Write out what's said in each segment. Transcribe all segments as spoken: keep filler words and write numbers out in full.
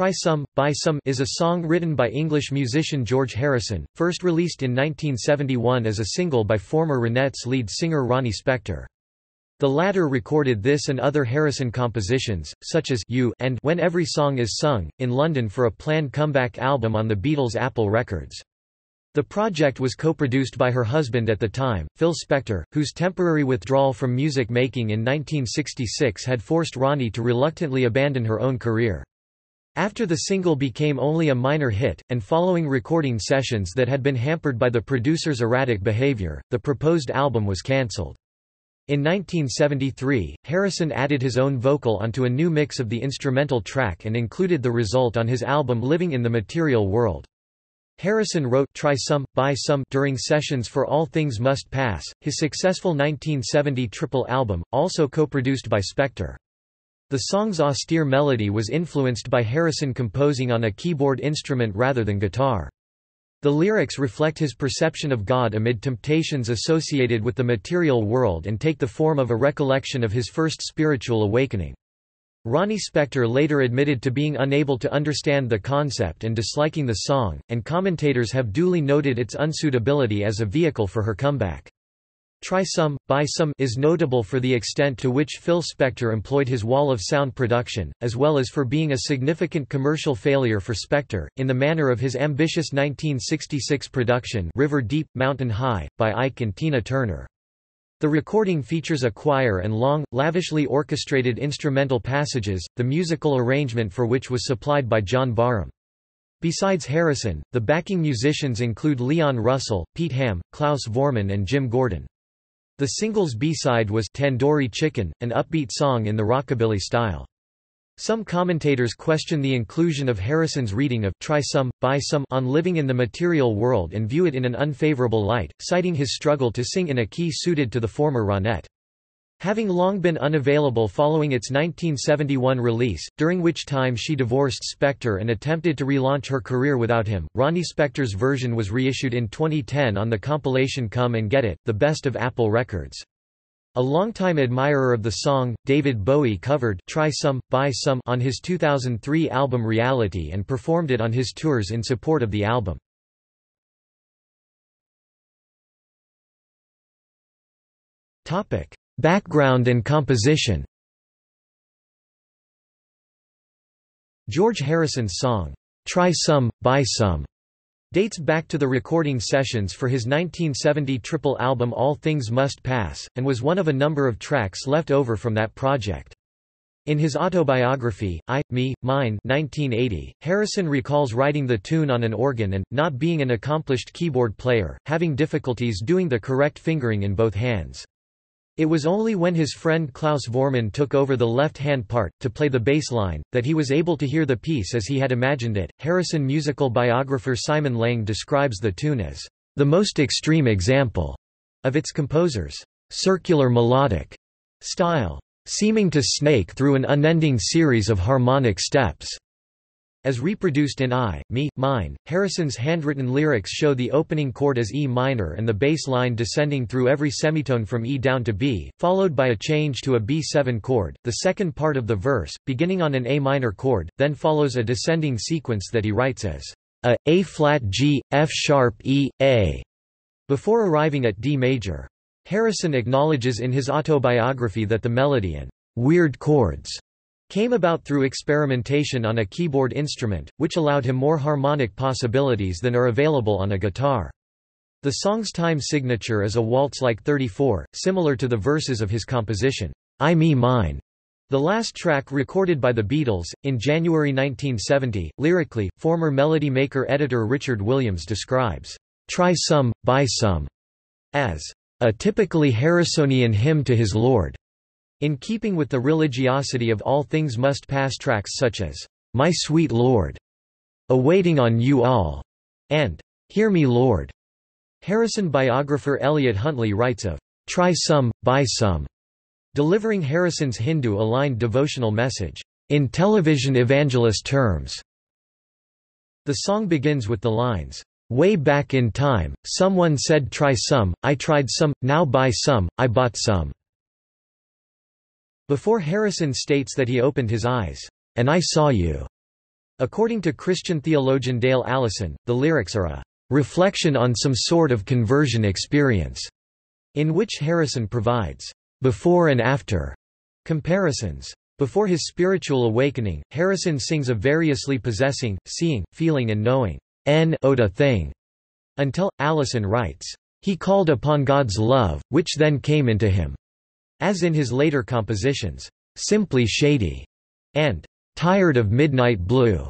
Try Some, Buy Some is a song written by English musician George Harrison, first released in nineteen seventy-one as a single by former Ronettes lead singer Ronnie Spector. The latter recorded this and other Harrison compositions, such as You and When Every Song Is Sung, in London for a planned comeback album on the Beatles' Apple Records. The project was co-produced by her husband at the time, Phil Spector, whose temporary withdrawal from music making in nineteen sixty-six had forced Ronnie to reluctantly abandon her own career. After the single became only a minor hit, and following recording sessions that had been hampered by the producer's erratic behavior, the proposed album was cancelled. In nineteen seventy-three, Harrison added his own vocal onto a new mix of the instrumental track and included the result on his album Living in the Material World. Harrison wrote Try Some, Buy Some during sessions for All Things Must Pass, his successful nineteen seventy triple album, also co-produced by Spector. The song's austere melody was influenced by Harrison composing on a keyboard instrument rather than guitar. The lyrics reflect his perception of God amid temptations associated with the material world and take the form of a recollection of his first spiritual awakening. Ronnie Spector later admitted to being unable to understand the concept and disliking the song, and commentators have duly noted its unsuitability as a vehicle for her comeback. Try Some, Buy Some is notable for the extent to which Phil Spector employed his wall of sound production, as well as for being a significant commercial failure for Spector, in the manner of his ambitious nineteen sixty-six production River Deep, Mountain High, by Ike and Tina Turner. The recording features a choir and long, lavishly orchestrated instrumental passages, the musical arrangement for which was supplied by John Barham. Besides Harrison, the backing musicians include Leon Russell, Pete Ham, Klaus Voormann and Jim Gordon. The single's B-side was Tandoori Chicken, an upbeat song in the rockabilly style. Some commentators question the inclusion of Harrison's reading of Try Some, Buy Some on Living in the Material World and view it in an unfavorable light, citing his struggle to sing in a key suited to the former Ronette. Having long been unavailable following its nineteen seventy-one release, during which time she divorced Spector and attempted to relaunch her career without him, Ronnie Spector's version was reissued in twenty ten on the compilation Come and Get It, the best of Apple Records. A longtime admirer of the song, David Bowie covered Try Some, Buy Some on his two thousand three album Reality and performed it on his tours in support of the album. Background and composition. George Harrison's song, Try Some, Buy Some, dates back to the recording sessions for his nineteen seventy triple album All Things Must Pass, and was one of a number of tracks left over from that project. In his autobiography, I, Me, Mine nineteen eighty, Harrison recalls writing the tune on an organ and, not being an accomplished keyboard player, having difficulties doing the correct fingering in both hands. It was only when his friend Klaus Voormann took over the left-hand part, to play the bass line, that he was able to hear the piece as he had imagined it. Harrison musical biographer Simon Lang describes the tune as the most extreme example of its composer's circular melodic style, seeming to snake through an unending series of harmonic steps. As reproduced in I, Me, Mine, Harrison's handwritten lyrics show the opening chord as E minor and the bass line descending through every semitone from E down to B, followed by a change to a B seven chord. The second part of the verse, beginning on an A minor chord, then follows a descending sequence that he writes as A, A flat G, F sharp E, A, before arriving at D major. Harrison acknowledges in his autobiography that the melody and weird chords came about through experimentation on a keyboard instrument, which allowed him more harmonic possibilities than are available on a guitar. The song's time signature is a waltz-like thirty-four, similar to the verses of his composition, I Me Mine, the last track recorded by the Beatles. In January nineteen seventy, lyrically, former Melody Maker editor Richard Williams describes Try Some, Buy Some as a typically Harrisonian hymn to his Lord, in keeping with the religiosity of All Things Must Pass tracks such as My Sweet Lord, Awaiting on You All, and Hear Me Lord. Harrison biographer Elliot Huntley writes of Try Some, Buy Some, delivering Harrison's Hindu-aligned devotional message in television evangelist terms. The song begins with the lines, Way back in time, someone said try some, I tried some, now buy some, I bought some. Before Harrison states that he opened his eyes, and I saw you. According to Christian theologian Dale Allison, the lyrics are a reflection on some sort of conversion experience, in which Harrison provides before and after comparisons. Before his spiritual awakening, Harrison sings of variously possessing, seeing, feeling and knowing an Oda thing, until, Allison writes, he called upon God's love, which then came into him, as in his later compositions, Simply Shady and Tired of Midnight Blue.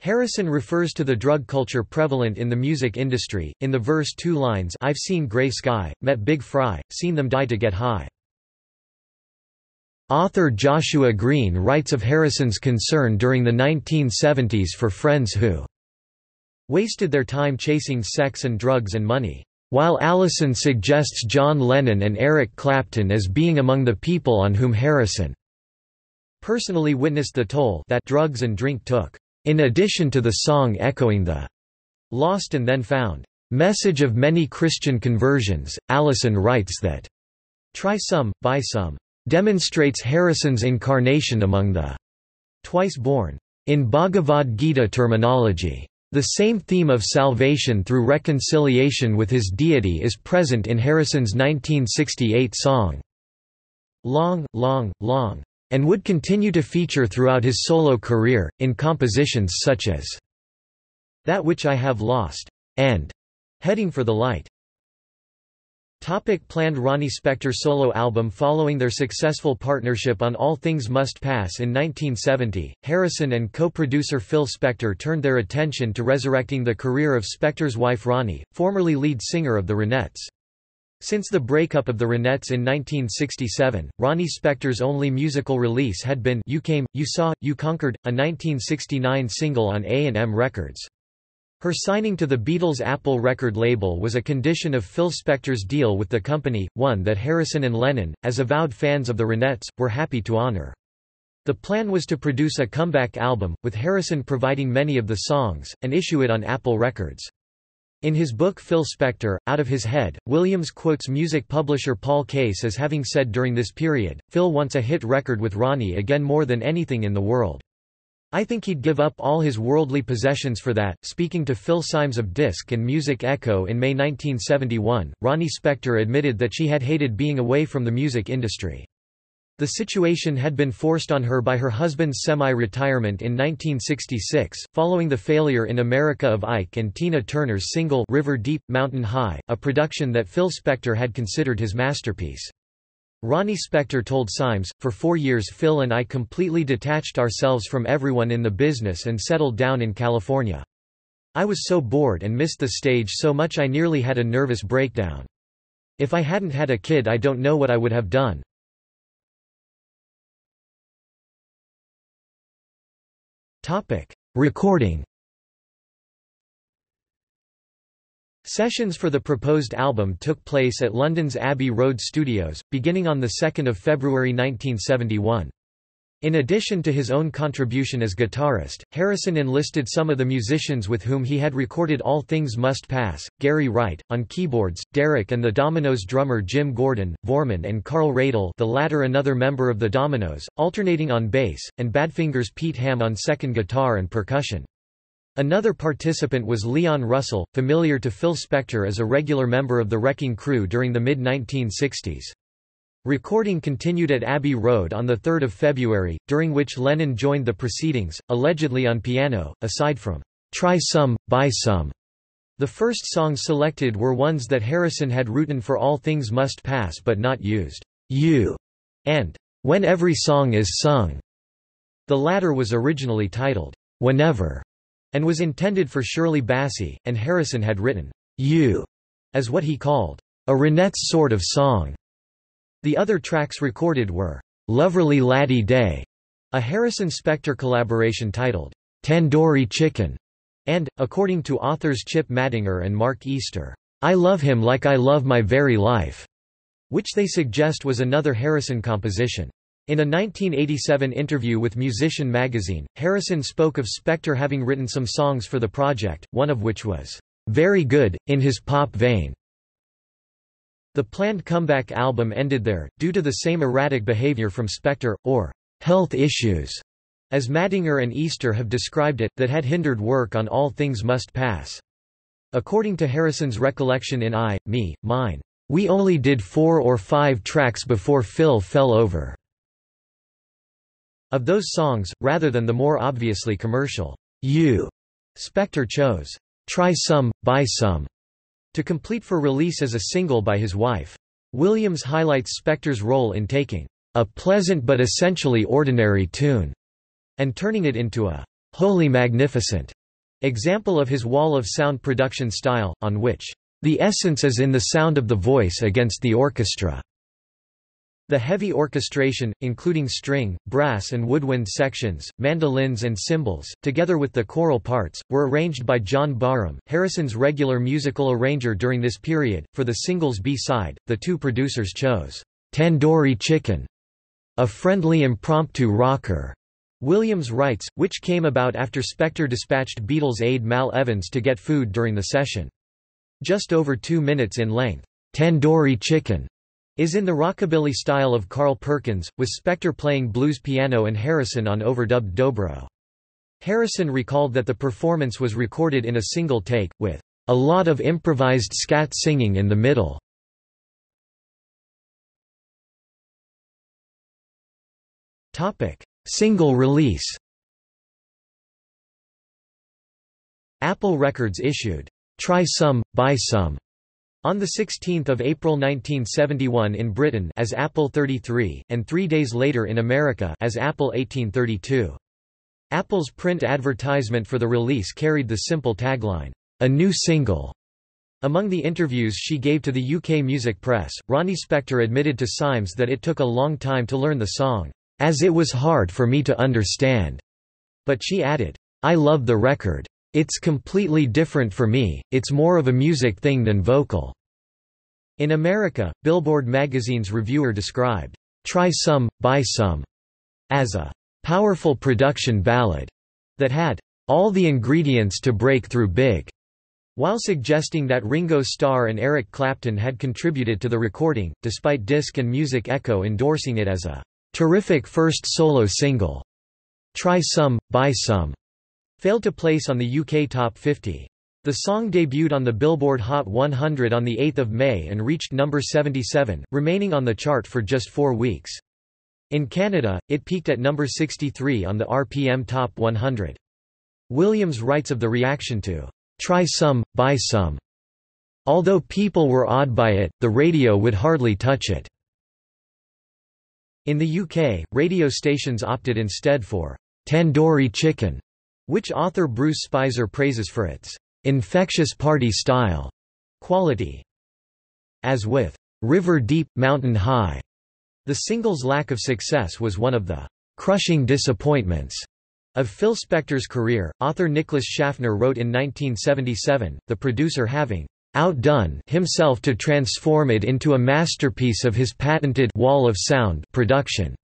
Harrison refers to the drug culture prevalent in the music industry, in the verse two lines, I've seen gray sky, met Big Fry, seen them die to get high. Author Joshua Green writes of Harrison's concern during the nineteen seventies for friends who wasted their time chasing sex and drugs and money, while Allison suggests John Lennon and Eric Clapton as being among the people on whom Harrison personally witnessed the toll that drugs and drink took, in addition to the song echoing the lost and then found message of many Christian conversions. Allison writes that Try Some, Buy Some demonstrates Harrison's incarnation among the twice born. In Bhagavad Gita terminology, the same theme of salvation through reconciliation with his deity is present in Harrison's nineteen sixty-eight song Long, Long, Long, and would continue to feature throughout his solo career, in compositions such as That Which I Have Lost and Heading for the Light. Topic planned. Ronnie Spector solo album. Following their successful partnership on All Things Must Pass in nineteen seventy, Harrison and co-producer Phil Spector turned their attention to resurrecting the career of Spector's wife Ronnie, formerly lead singer of the Ronettes. Since the breakup of the Ronettes in nineteen sixty-seven, Ronnie Spector's only musical release had been You Came, You Saw, You Conquered, a nineteen sixty-nine single on A and M Records. Her signing to the Beatles' Apple record label was a condition of Phil Spector's deal with the company, one that Harrison and Lennon, as avowed fans of the Ronettes, were happy to honor. The plan was to produce a comeback album, with Harrison providing many of the songs, and issue it on Apple Records. In his book Phil Spector, Out of His Head, Williams quotes music publisher Paul Case as having said during this period, Phil wants a hit record with Ronnie again more than anything in the world. I think he'd give up all his worldly possessions for that. Speaking to Phil Symes of Disc and Music Echo in May nineteen seventy-one, Ronnie Spector admitted that she had hated being away from the music industry. The situation had been forced on her by her husband's semi-retirement in nineteen sixty-six, following the failure in America of Ike and Tina Turner's single River Deep, Mountain High, a production that Phil Spector had considered his masterpiece. Ronnie Spector told Symes, for four years Phil and I completely detached ourselves from everyone in the business and settled down in California. I was so bored and missed the stage so much I nearly had a nervous breakdown. If I hadn't had a kid I don't know what I would have done. Topic. Recording. Sessions for the proposed album took place at London's Abbey Road Studios, beginning on the second of February nineteen seventy-one. In addition to his own contribution as guitarist, Harrison enlisted some of the musicians with whom he had recorded All Things Must Pass, Gary Wright, on keyboards, Derek and the Dominoes drummer Jim Gordon, Voormann and Carl Radel, the latter another member of the Dominoes, alternating on bass, and Badfinger's Pete Ham on second guitar and percussion. Another participant was Leon Russell, familiar to Phil Spector as a regular member of the Wrecking Crew during the mid nineteen sixties. Recording continued at Abbey Road on the third of February, during which Lennon joined the proceedings, allegedly on piano. Aside from Try Some, Buy Some, the first songs selected were ones that Harrison had written for All Things Must Pass but not used, You, and When Every Song Is Sung. The latter was originally titled Whenever, and was intended for Shirley Bassey, and Harrison had written You as what he called a Ronettes sort of song. The other tracks recorded were Loverly Laddie Day, a Harrison-Spector collaboration titled Tandoori Chicken, and, according to authors Chip Mattinger and Mark Easter, I Love Him Like I Love My Very Life, which they suggest was another Harrison composition. In a nineteen eighty-seven interview with Musician magazine, Harrison spoke of Spector having written some songs for the project, one of which was very good, in his pop vein. The planned comeback album ended there, due to the same erratic behavior from Spector, or health issues, as Mattinger and Easter have described it, that had hindered work on All Things Must Pass. According to Harrison's recollection in I, Me, Mine, "We only did four or five tracks before Phil fell over." Of those songs, rather than the more obviously commercial, "You," Spector chose, "Try Some, Buy Some," to complete for release as a single by his wife. Williams highlights Spector's role in taking "a pleasant but essentially ordinary tune" and turning it into a "wholly magnificent" example of his wall of sound production style, on which "the essence is in the sound of the voice against the orchestra." The heavy orchestration, including string, brass and woodwind sections, mandolins and cymbals, together with the choral parts, were arranged by John Barham, Harrison's regular musical arranger during this period. For the single's B-side, the two producers chose "Tandoori Chicken," a friendly impromptu rocker, Williams writes, which came about after Spector dispatched Beatles aide Mal Evans to get food during the session. Just over two minutes in length, "Tandoori Chicken" is in the rockabilly style of Carl Perkins, with Spector playing blues piano and Harrison on overdubbed dobro. Harrison recalled that the performance was recorded in a single take, with "a lot of improvised scat singing in the middle." Single release. Apple Records issued "Try Some, Buy Some" on the sixteenth of April nineteen seventy-one in Britain as Apple thirty-three, and three days later in America as Apple eighteen thirty-two. Apple's print advertisement for the release carried the simple tagline, "A new single." Among the interviews she gave to the U K music press, Ronnie Spector admitted to Symes that it took a long time to learn the song, "as it was hard for me to understand." But she added, "I love the record. It's completely different for me, it's more of a music thing than vocal." In America, Billboard magazine's reviewer described "Try Some, Buy Some" as a "powerful production ballad" that had "all the ingredients to break through big," while suggesting that Ringo Starr and Eric Clapton had contributed to the recording, despite Disc and Music Echo endorsing it as a "terrific first solo single." "Try Some, Buy Some" failed to place on the U K Top fifty. The song debuted on the Billboard Hot one hundred on the eighth of May and reached number seventy-seven, remaining on the chart for just four weeks. In Canada, it peaked at number sixty-three on the R P M Top one hundred. Williams writes of the reaction to "Try Some, Buy Some." "Although people were awed by it, the radio would hardly touch it." In the U K, radio stations opted instead for "Tandoori Chicken," which author Bruce Spicer praises for its "infectious party style" quality. As with "River Deep, Mountain High," the single's lack of success was one of the "crushing disappointments" of Phil Spector's career. Author Nicholas Schaffner wrote in nineteen seventy-seven, the producer having "outdone himself to transform it into a masterpiece of his patented wall of sound production."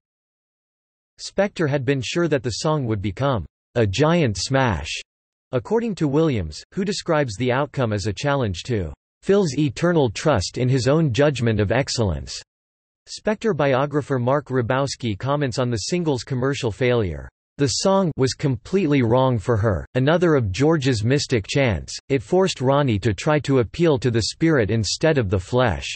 Spector had been sure that the song would become "a giant smash," according to Williams, who describes the outcome as a challenge to "Phil's eternal trust in his own judgment of excellence." Spector biographer Mark Grabowski comments on the single's commercial failure. "The song was completely wrong for her, another of George's mystic chants. It forced Ronnie to try to appeal to the spirit instead of the flesh."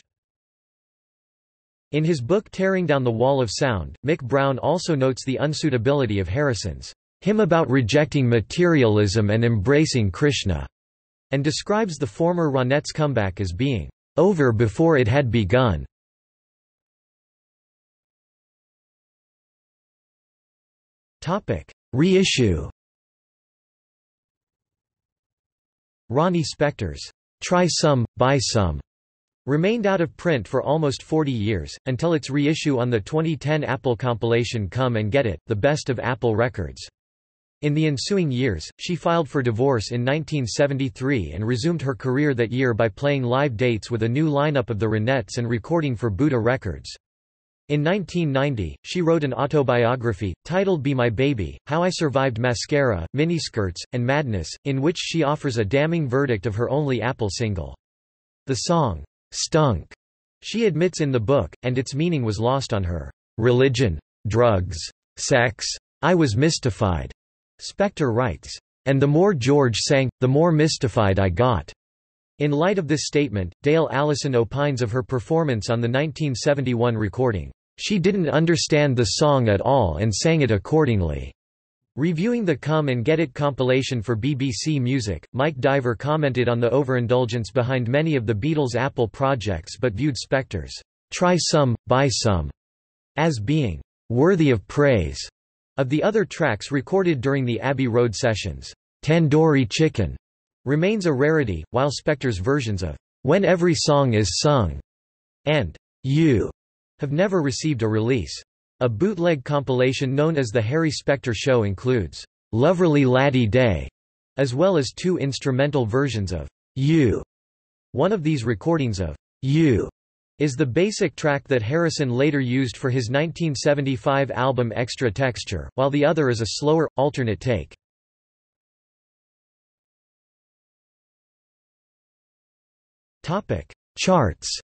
In his book Tearing Down the Wall of Sound, Mick Brown also notes the unsuitability of Harrison's hymn about rejecting materialism and embracing Krishna, and describes the former Ronettes' comeback as being "over before it had begun." Reissue. Ronnie Spector's "Try Some, Buy Some" remained out of print for almost forty years, until its reissue on the twenty ten Apple compilation Come and Get It, the best of Apple Records. In the ensuing years, she filed for divorce in nineteen seventy-three and resumed her career that year by playing live dates with a new lineup of the Ronettes and recording for Buddha Records. In nineteen ninety, she wrote an autobiography, titled Be My Baby, How I Survived Mascara, Miniskirts, and Madness, in which she offers a damning verdict of her only Apple single. The song "stunk," she admits in the book, and its meaning was lost on her "religion, drugs, sex, I was mystified," Spector writes, "and the more George sang, the more mystified I got." In light of this statement, Dale Allison opines of her performance on the nineteen seventy-one recording, "She didn't understand the song at all and sang it accordingly." Reviewing the Come and Get It compilation for B B C Music, Mike Diver commented on the overindulgence behind many of the Beatles' Apple projects but viewed Spector's "Try Some, Buy Some" as being "worthy of praise." Of the other tracks recorded during the Abbey Road sessions, "Tandoori Chicken" remains a rarity, while Spector's versions of "When Every Song Is Sung" and "You" have never received a release. A bootleg compilation known as The Harry Spector Show includes "Loverly Laddie Day" as well as two instrumental versions of "You." One of these recordings of "You" is the basic track that Harrison later used for his nineteen seventy-five album Extra Texture, while the other is a slower, alternate take. Charts.